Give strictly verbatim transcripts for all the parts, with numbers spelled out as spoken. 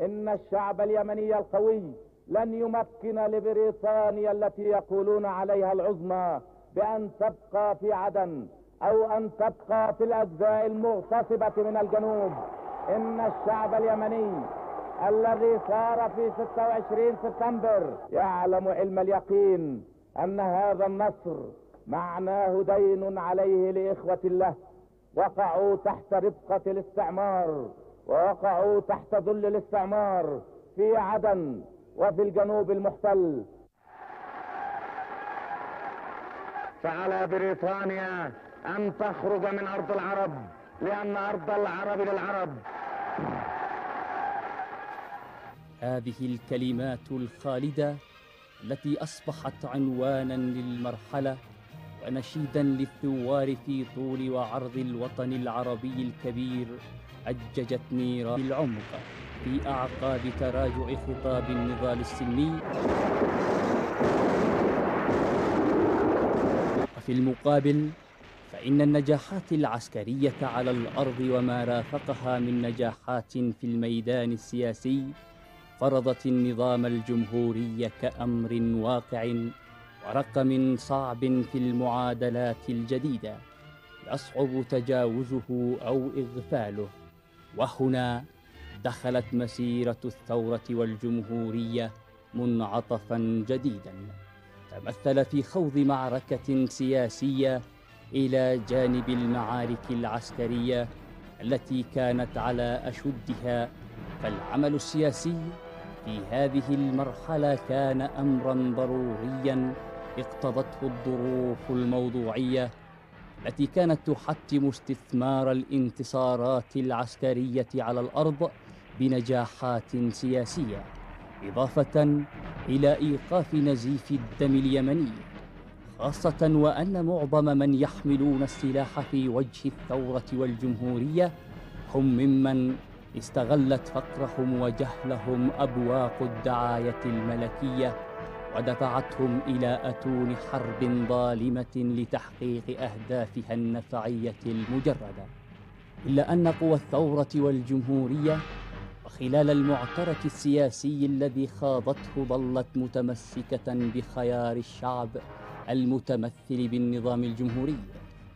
إن الشعب اليمني القوي لن يمكن لبريطانيا التي يقولون عليها العظمى بأن تبقى في عدن أو أن تبقى في الأجزاء المغتصبة من الجنوب. إن الشعب اليمني الذي ثار في ستة وعشرين سبتمبر يعلم علم اليقين أن هذا النصر معناه دين عليه لإخوة الله وقعوا تحت رفقة الاستعمار ووقعوا تحت ظل الاستعمار في عدن وفي الجنوب المحتل. فعلى بريطانيا أن تخرج من أرض العرب، لأن أرض العرب للعرب. هذه الكلمات الخالدة التي أصبحت عنوانا للمرحلة ونشيدا للثوار في طول وعرض الوطن العربي الكبير أججت نيران العمق في أعقاب تراجع خطاب النضال السلمي. وفي المقابل فإن النجاحات العسكرية على الأرض وما رافقها من نجاحات في الميدان السياسي فرضت النظام الجمهوري كأمر واقع ورقم صعب في المعادلات الجديدة يصعب تجاوزه أو إغفاله. وهنا دخلت مسيرة الثورة والجمهورية منعطفا جديدا تمثل في خوض معركة سياسية إلى جانب المعارك العسكرية التي كانت على أشدها. فالعمل السياسي في هذه المرحلة كان أمرا ضروريا اقتضته الظروف الموضوعية التي كانت تحتم استثمار الانتصارات العسكرية على الأرض بنجاحات سياسية، إضافة إلى إيقاف نزيف الدم اليمني، خاصة وأن معظم من يحملون السلاح في وجه الثورة والجمهورية هم ممن استغلت فقرهم وجهلهم أبواق الدعاية الملكية ودفعتهم إلى أتون حرب ظالمة لتحقيق أهدافها النفعية المجردة. إلا أن قوى الثورة والجمهورية وخلال المعترك السياسي الذي خاضته ظلت متمسكة بخيار الشعب المتمثل بالنظام الجمهوري،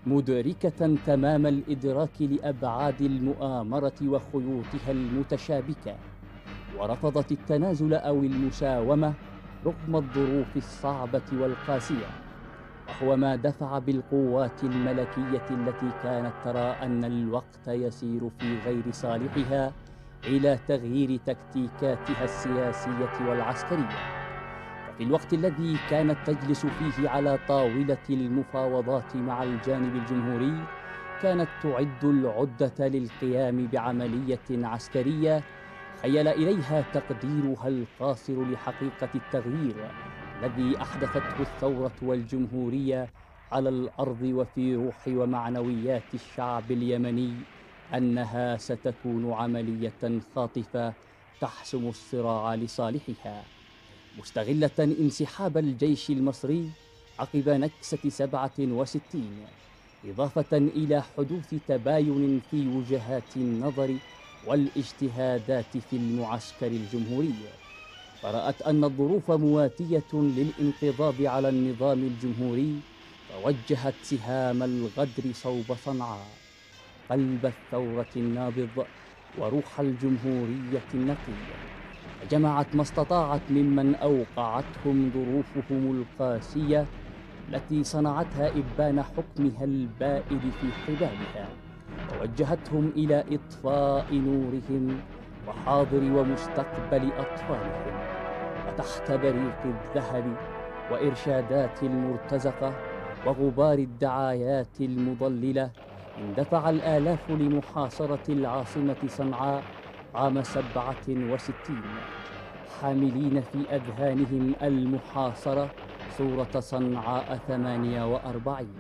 مدركة تمام الإدراك لأبعاد المؤامرة وخيوطها المتشابكة، ورفضت التنازل أو المساومة رغم الظروف الصعبة والقاسية، وهو ما دفع بالقوات الملكية التي كانت ترى أن الوقت يسير في غير صالحها إلى تغيير تكتيكاتها السياسية والعسكرية. في الوقت الذي كانت تجلس فيه على طاولة المفاوضات مع الجانب الجمهوري كانت تعد العدة للقيام بعملية عسكرية خيل إليها تقديرها القاصر لحقيقة التغيير الذي أحدثته الثورة والجمهورية على الأرض وفي روح ومعنويات الشعب اليمني أنها ستكون عملية خاطفة تحسم الصراع لصالحها، مستغلة انسحاب الجيش المصري عقب نكسة سبعة وستين، إضافة إلى حدوث تباين في وجهات النظر والاجتهادات في المعسكر الجمهوري. فرأت أن الظروف مواتية للانقضاض على النظام الجمهوري فوجهت سهام الغدر صوب صنعاء، قلب الثورة النابض وروح الجمهورية النقية. جمعت ما استطاعت ممن أوقعتهم ظروفهم القاسية التي صنعتها إبان حكمها البائد في حبالها، ووجهتهم إلى إطفاء نورهم وحاضر ومستقبل أطفالهم. وتحت بريق الذهب وإرشادات المرتزقة وغبار الدعايات المضللة اندفع الآلاف لمحاصرة العاصمة صنعاء عام سبعة وستين، حاملين في أذهانهم المحاصرة صورة صنعاء ثمانية وأربعين،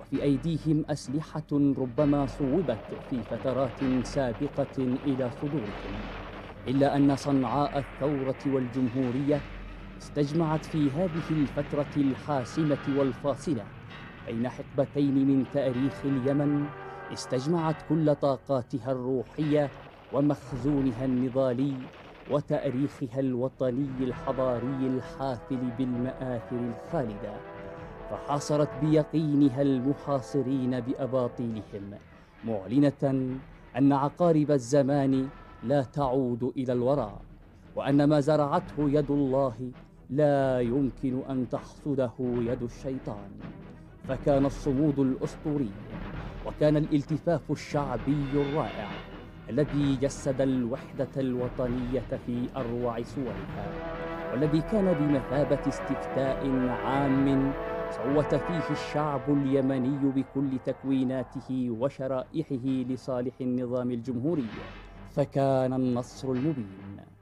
وفي أيديهم أسلحة ربما صوبت في فترات سابقة إلى صدورهم. إلا أن صنعاء الثورة والجمهورية استجمعت في هذه الفترة الحاسمة والفاصلة بين حقبتين من تاريخ اليمن، استجمعت كل طاقاتها الروحية ومخزونها النضالي وتأريخها الوطني الحضاري الحافل بالمآثر الخالدة، فحاصرت بيقينها المحاصرين بأباطيلهم، معلنة أن عقارب الزمان لا تعود إلى الوراء، وأن ما زرعته يد الله لا يمكن أن تحصده يد الشيطان. فكان الصمود الأسطوري، وكان الالتفاف الشعبي الرائع الذي جسد الوحدة الوطنية في أروع صورها، والذي كان بمثابة استفتاء عام صوت فيه الشعب اليمني بكل تكويناته وشرائحه لصالح النظام الجمهوري، فكان النصر المبين.